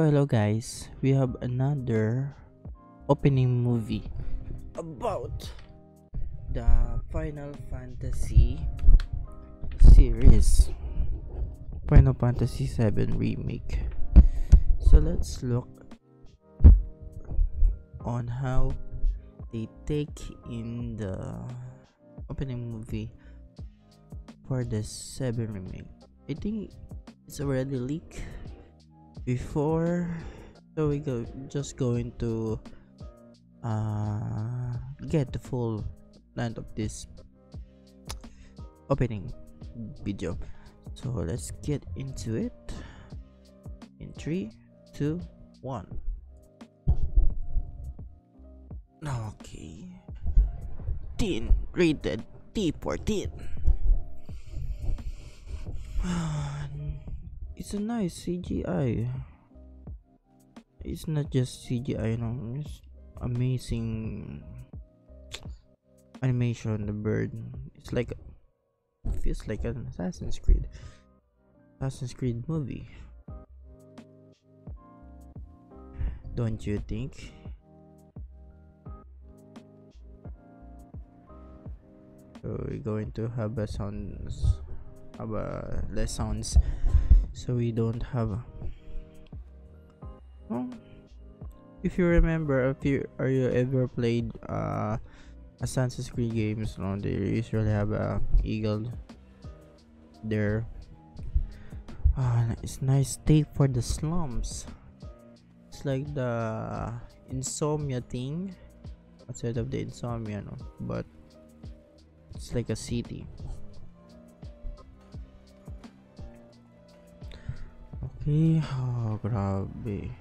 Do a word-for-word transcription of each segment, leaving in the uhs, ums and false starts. So hello guys, we have another opening movie about the Final Fantasy series, Final Fantasy seven Remake. So let's look on how they take in the opening movie for the seven Remake. I think it's already leaked before, so we go just going to uh, get the full length of this opening video. So let's get into it in three, two, one. Okay, teen rated T fourteen. It's a nice C G I. It's not just C G I, no, it's amazing animation. The bird, it's like, it feels like an Assassin's Creed, Assassin's Creed movie. Don't you think? So we're going to have a sounds, have a less sounds. So we don't have a... well, if you remember, if you are you ever played uh Assassin's Creed games, no, they usually have a eagle there. Uh, it's nice take for the slums. It's like the insomnia thing, outside of the insomnia, no, but it's like a city. Okay, oh, grabe.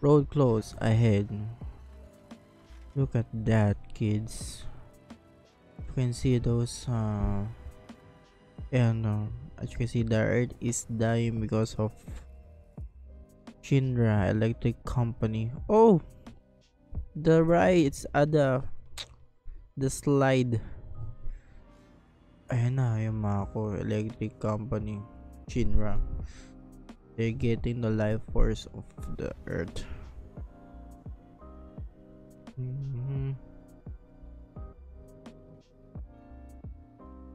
Road closed ahead. Look at that, kids. You can see those, uh, and uh, as you can see, the earth is dying because of Shinra Electric Company. Oh, the rides at the, the slide. Ayan na, yung mga ko, Electric Company. Shinra, they're getting the life force of the earth. Mm-hmm.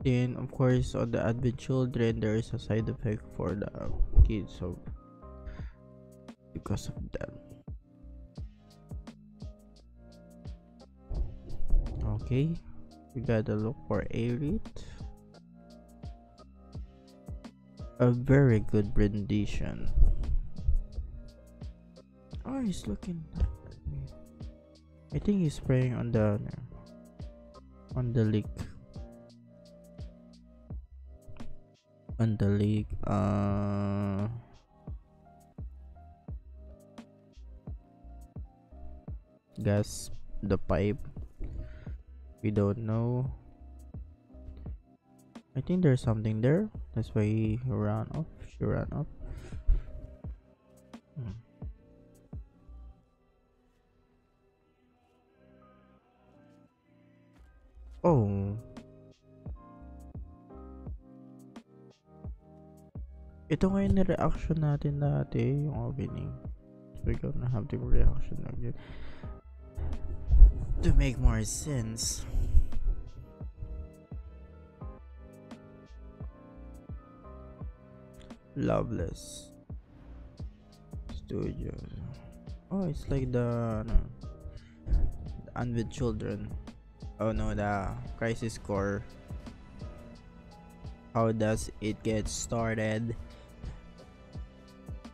Then of course on the Advent Children, there is a side effect for the kids, so because of that. Okay, we gotta look for Aerith. A very good rendition. Oh, he's looking at me. I think he's praying on the on the lake. On the lake. Uh. Gas the pipe. We don't know. I think there's something there. That's why he ran off. She ran off. Hmm. Oh, ito nga yung reaction natin dati, yung opening. So we're gonna have the reaction again to make more sense. Loveless Studios. Oh, it's like the, no, the Advent Children. Oh no, the Crisis Core. How does it get started?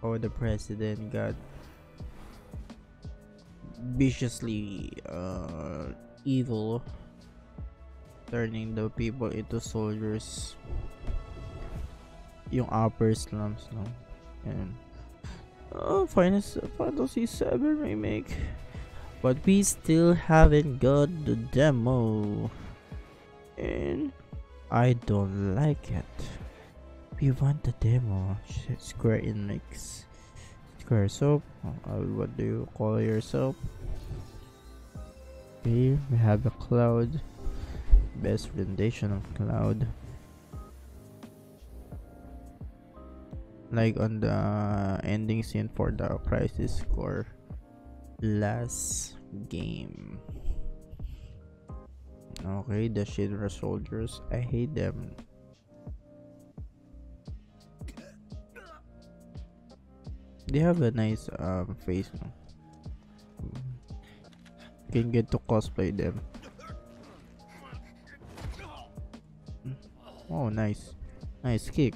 Oh, the president got viciously uh, evil, turning the people into soldiers. Yung upper slums, no? And oh, Final Fantasy seven Remake. But we still haven't got the demo. And I don't like it. We want the demo. Square Enix. Square soap. Uh, what do you call yourself? Okay, we have the Cloud. Best rendition of Cloud. like on the ending scene for the Crisis Core last game. Okay, the Shinra soldiers, I hate them. They have a nice um face. No? Can get to cosplay them. Oh, nice, nice kick.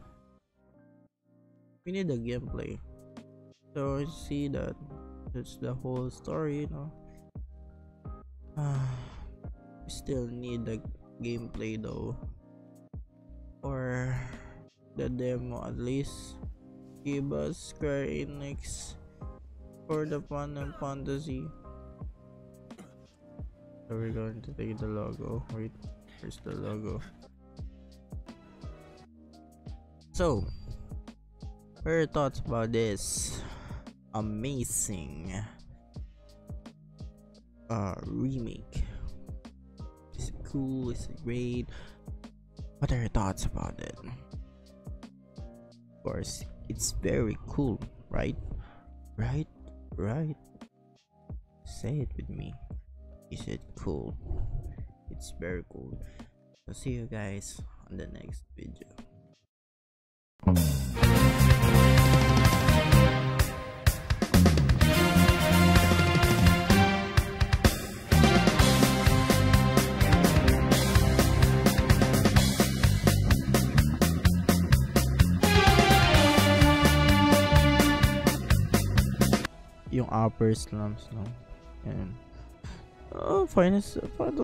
We need the gameplay. So I see that that's the whole story, you know. We still need the gameplay though, or the demo at least. Give us Square Enix for the Final Fantasy. So we're going to take the logo. Wait, where's the logo? So, what are your thoughts about this amazing uh, remake? Is it cool? Is it great? What are your thoughts about it? Of course, it's very cool, right? Right? Right? Say it with me. Is it cool? It's very cool. So see you guys on the next video. Yung upper slums, no? And oh, finest, finest.